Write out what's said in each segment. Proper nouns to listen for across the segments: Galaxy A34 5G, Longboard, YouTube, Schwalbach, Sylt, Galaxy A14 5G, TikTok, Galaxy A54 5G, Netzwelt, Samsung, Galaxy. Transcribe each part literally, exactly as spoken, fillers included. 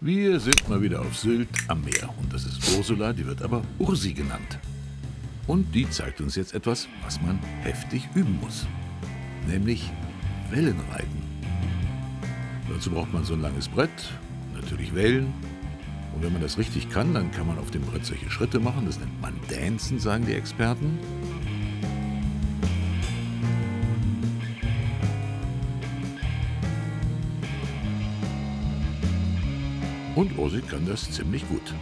Wir sind mal wieder auf Sylt am Meer und das ist Ursula, die wird aber Ursi genannt. Und die zeigt uns jetzt etwas, was man heftig üben muss, nämlich Wellenreiten. Dazu braucht man so ein langes Brett, natürlich Wellen. Und wenn man das richtig kann, dann kann man auf dem Brett solche Schritte machen. Das nennt man Dancen, sagen die Experten. Und Ursi kann das ziemlich gut.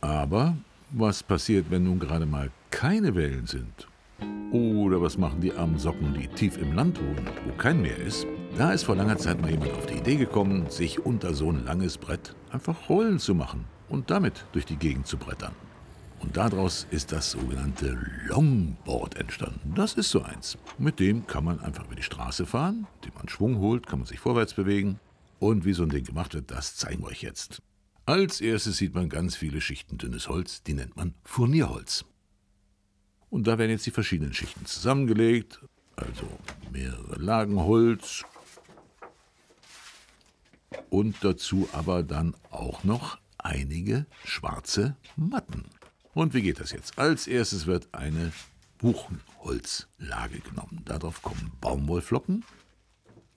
Aber was passiert, wenn nun gerade mal keine Wellen sind? Oder was machen die armen Socken, die tief im Land wohnen, wo kein Meer ist? Da ist vor langer Zeit mal jemand auf die Idee gekommen, sich unter so ein langes Brett einfach Rollen zu machen und damit durch die Gegend zu brettern. Und daraus ist das sogenannte Longboard entstanden. Das ist so eins. Mit dem kann man einfach über die Straße fahren, indem man Schwung holt, kann man sich vorwärts bewegen. Und wie so ein Ding gemacht wird, das zeigen wir euch jetzt. Als erstes sieht man ganz viele Schichten dünnes Holz, die nennt man Furnierholz. Und da werden jetzt die verschiedenen Schichten zusammengelegt, also mehrere Lagen Holz. Und dazu aber dann auch noch einige schwarze Matten. Und wie geht das jetzt? Als erstes wird eine Buchenholzlage genommen. Darauf kommen Baumwollflocken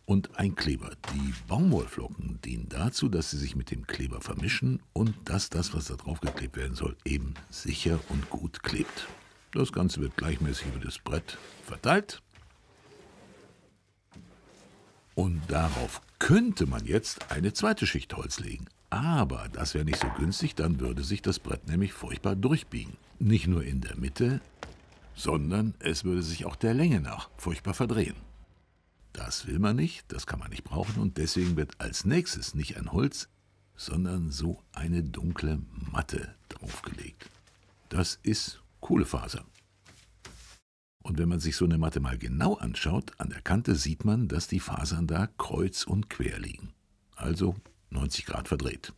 und ein Kleber. Die Baumwollflocken dienen dazu, dass sie sich mit dem Kleber vermischen und dass das, was da drauf geklebt werden soll, eben sicher und gut klebt. Das Ganze wird gleichmäßig über das Brett verteilt. Und darauf könnte man jetzt eine zweite Schicht Holz legen. Aber das wäre nicht so günstig, dann würde sich das Brett nämlich furchtbar durchbiegen. Nicht nur in der Mitte, sondern es würde sich auch der Länge nach furchtbar verdrehen. Das will man nicht, das kann man nicht brauchen und deswegen wird als nächstes nicht ein Holz, sondern so eine dunkle Matte draufgelegt. Das ist Kohlefaser. Und wenn man sich so eine Matte mal genau anschaut, an der Kante sieht man, dass die Fasern da kreuz und quer liegen. Also neunzig Grad verdreht.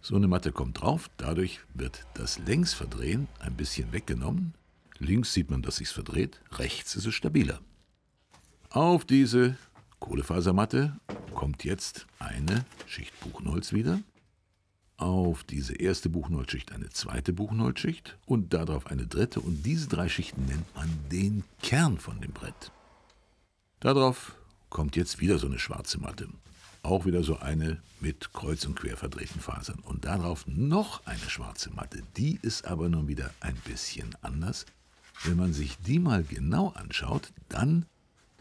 So eine Matte kommt drauf, dadurch wird das Längsverdrehen ein bisschen weggenommen. Links sieht man, dass sich's verdreht, rechts ist es stabiler. Auf diese Kohlefasermatte kommt jetzt eine Schicht Buchenholz wieder. Auf diese erste Buchenholzschicht eine zweite Buchenholzschicht und darauf eine dritte. Und diese drei Schichten nennt man den Kern von dem Brett. Darauf kommt jetzt wieder so eine schwarze Matte. Auch wieder so eine mit kreuz und quer verdrehten Fasern. Und darauf noch eine schwarze Matte. Die ist aber nun wieder ein bisschen anders. Wenn man sich die mal genau anschaut, dann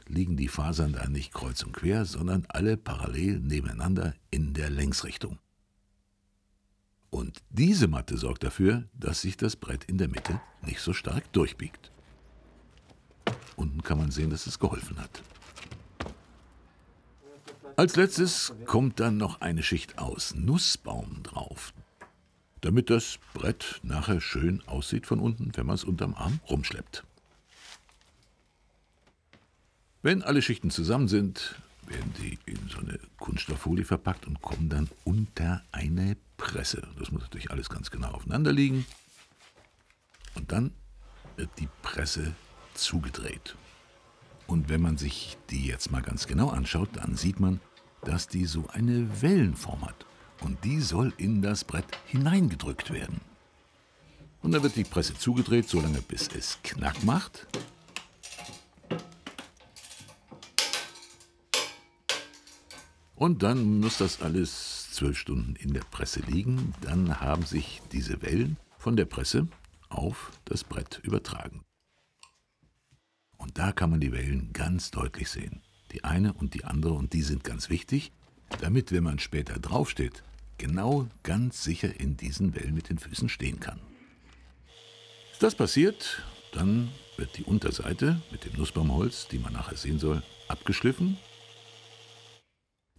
liegen die Fasern da nicht kreuz und quer, sondern alle parallel nebeneinander in der Längsrichtung. Und diese Matte sorgt dafür, dass sich das Brett in der Mitte nicht so stark durchbiegt. Unten kann man sehen, dass es geholfen hat. Als letztes kommt dann noch eine Schicht aus Nussbaum drauf, damit das Brett nachher schön aussieht von unten, wenn man es unterm Arm rumschleppt. Wenn alle Schichten zusammen sind, werden die in so eine Kunststofffolie verpackt und kommen dann unter eine Presse. Das muss natürlich alles ganz genau aufeinander liegen. Und dann wird die Presse zugedreht. Und wenn man sich die jetzt mal ganz genau anschaut, dann sieht man, dass die so eine Wellenform hat. Und die soll in das Brett hineingedrückt werden. Und dann wird die Presse zugedreht, solange bis es Knack macht. Und dann muss das alles zwölf Stunden in der Presse liegen. Dann haben sich diese Wellen von der Presse auf das Brett übertragen. Und da kann man die Wellen ganz deutlich sehen. Die eine und die andere, und die sind ganz wichtig, damit, wenn man später draufsteht, genau ganz sicher in diesen Wellen mit den Füßen stehen kann. Ist das passiert, dann wird die Unterseite mit dem Nussbaumholz, die man nachher sehen soll, abgeschliffen.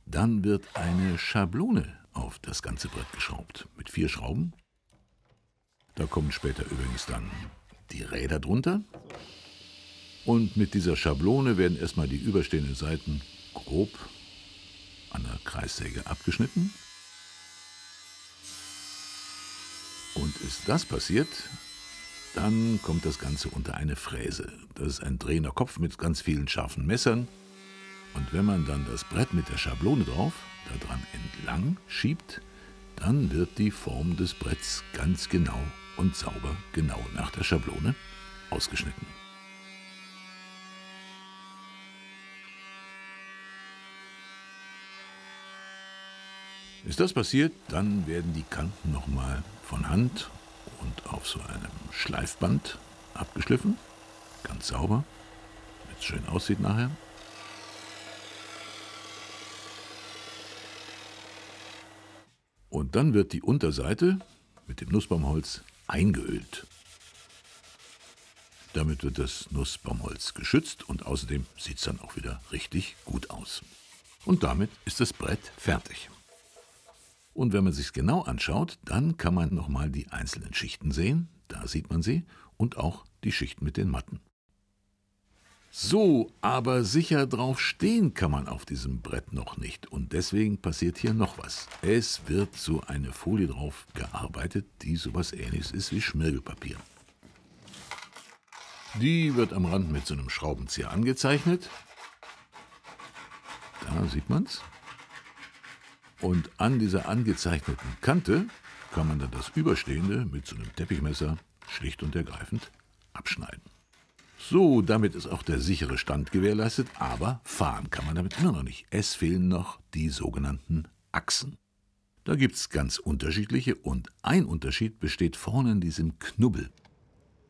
Dann wird eine Schablone auf das ganze Brett geschraubt, mit vier Schrauben. Da kommen später übrigens dann die Räder drunter. Und mit dieser Schablone werden erstmal die überstehenden Seiten grob an der Kreissäge abgeschnitten. Und ist das passiert, dann kommt das Ganze unter eine Fräse. Das ist ein drehender Kopf mit ganz vielen scharfen Messern. Und wenn man dann das Brett mit der Schablone drauf daran entlang schiebt, dann wird die Form des Bretts ganz genau und sauber genau nach der Schablone ausgeschnitten. Ist das passiert, dann werden die Kanten nochmal von Hand und auf so einem Schleifband abgeschliffen. Ganz sauber, damit es schön aussieht nachher. Und dann wird die Unterseite mit dem Nussbaumholz eingeölt. Damit wird das Nussbaumholz geschützt und außerdem sieht es dann auch wieder richtig gut aus. Und damit ist das Brett fertig. Und wenn man sich es genau anschaut, dann kann man nochmal die einzelnen Schichten sehen. Da sieht man sie und auch die Schichten mit den Matten. So, aber sicher drauf stehen kann man auf diesem Brett noch nicht. Und deswegen passiert hier noch was. Es wird so eine Folie drauf gearbeitet, die sowas Ähnliches ist wie Schmirgelpapier. Die wird am Rand mit so einem Schraubenzieher angezeichnet. Da sieht man's. Und an dieser angezeichneten Kante kann man dann das Überstehende mit so einem Teppichmesser schlicht und ergreifend abschneiden. So, damit ist auch der sichere Stand gewährleistet, aber fahren kann man damit immer noch nicht. Es fehlen noch die sogenannten Achsen. Da gibt es ganz unterschiedliche und ein Unterschied besteht vorne in diesem Knubbel.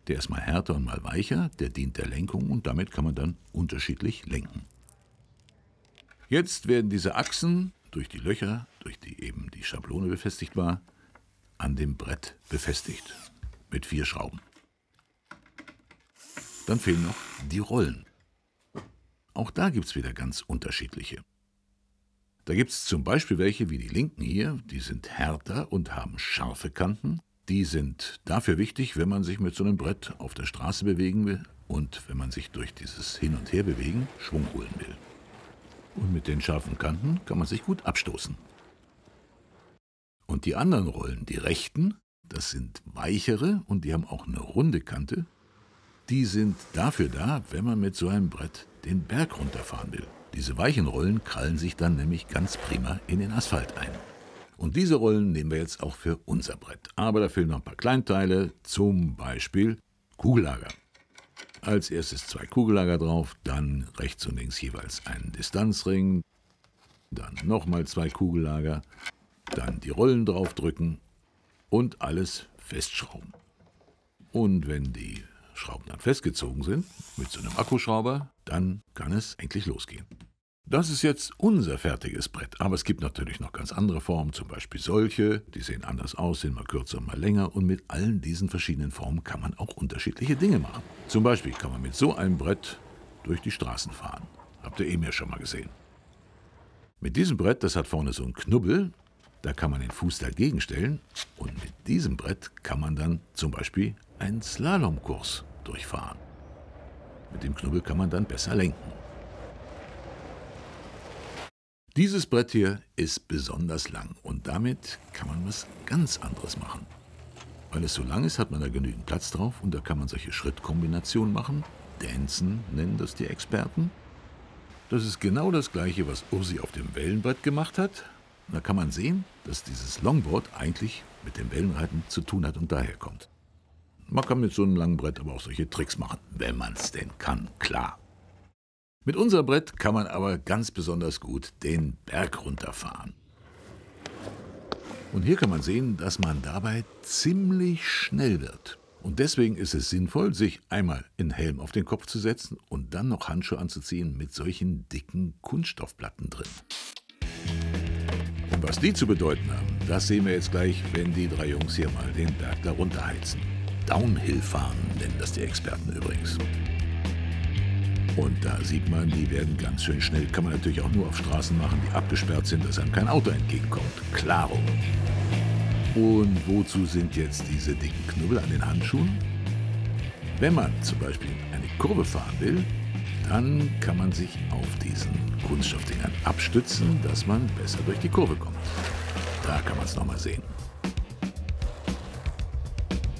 Der ist mal härter und mal weicher, der dient der Lenkung und damit kann man dann unterschiedlich lenken. Jetzt werden diese Achsen durch die Löcher, durch die eben die Schablone befestigt war, an dem Brett befestigt. Mit vier Schrauben. Dann fehlen noch die Rollen. Auch da gibt es wieder ganz unterschiedliche. Da gibt es zum Beispiel welche wie die linken hier, die sind härter und haben scharfe Kanten. Die sind dafür wichtig, wenn man sich mit so einem Brett auf der Straße bewegen will und wenn man sich durch dieses Hin- und Herbewegen Schwung holen will. Und mit den scharfen Kanten kann man sich gut abstoßen. Und die anderen Rollen, die rechten, das sind weichere und die haben auch eine runde Kante. Die sind dafür da, wenn man mit so einem Brett den Berg runterfahren will. Diese weichen Rollen krallen sich dann nämlich ganz prima in den Asphalt ein. Und diese Rollen nehmen wir jetzt auch für unser Brett. Aber da fehlen noch ein paar Kleinteile, zum Beispiel Kugellager. Als erstes zwei Kugellager drauf, dann rechts und links jeweils einen Distanzring, dann nochmal zwei Kugellager, dann die Rollen draufdrücken und alles festschrauben. Und wenn die Schrauben dann festgezogen sind, mit so einem Akkuschrauber, dann kann es endlich losgehen. Das ist jetzt unser fertiges Brett, aber es gibt natürlich noch ganz andere Formen, zum Beispiel solche, die sehen anders aus, sind mal kürzer, mal länger und mit allen diesen verschiedenen Formen kann man auch unterschiedliche Dinge machen. Zum Beispiel kann man mit so einem Brett durch die Straßen fahren, habt ihr eben ja schon mal gesehen. Mit diesem Brett, das hat vorne so einen Knubbel, da kann man den Fuß dagegen stellen und mit diesem Brett kann man dann zum Beispiel einen Slalomkurs durchfahren. Mit dem Knubbel kann man dann besser lenken. Dieses Brett hier ist besonders lang und damit kann man was ganz anderes machen. Weil es so lang ist, hat man da genügend Platz drauf und da kann man solche Schrittkombinationen machen. Dancen nennen das die Experten. Das ist genau das Gleiche, was Ursi auf dem Wellenbrett gemacht hat. Da kann man sehen, dass dieses Longboard eigentlich mit dem Wellenreiten zu tun hat und daher kommt. Man kann mit so einem langen Brett aber auch solche Tricks machen, wenn man es denn kann, klar. Mit unserem Brett kann man aber ganz besonders gut den Berg runterfahren. Und hier kann man sehen, dass man dabei ziemlich schnell wird. Und deswegen ist es sinnvoll, sich einmal einen Helm auf den Kopf zu setzen und dann noch Handschuhe anzuziehen mit solchen dicken Kunststoffplatten drin. Und was die zu bedeuten haben, das sehen wir jetzt gleich, wenn die drei Jungs hier mal den Berg da runterheizen. Downhill fahren nennen das die Experten übrigens. Und da sieht man, die werden ganz schön schnell. Kann man natürlich auch nur auf Straßen machen, die abgesperrt sind, dass einem kein Auto entgegenkommt. Klaro. Und wozu sind jetzt diese dicken Knubbel an den Handschuhen? Wenn man zum Beispiel eine Kurve fahren will, dann kann man sich auf diesen Kunststoffdingern abstützen, dass man besser durch die Kurve kommt. Da kann man es nochmal sehen.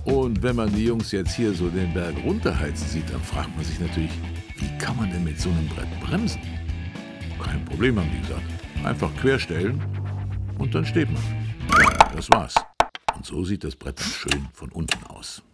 Und wenn man die Jungs jetzt hier so den Berg runterheizen sieht, dann fragt man sich natürlich, wie kann man denn mit so einem Brett bremsen? kein Problem, haben die gesagt. Einfach querstellen und dann steht man. Das war's. Und so sieht das Brett schön von unten aus.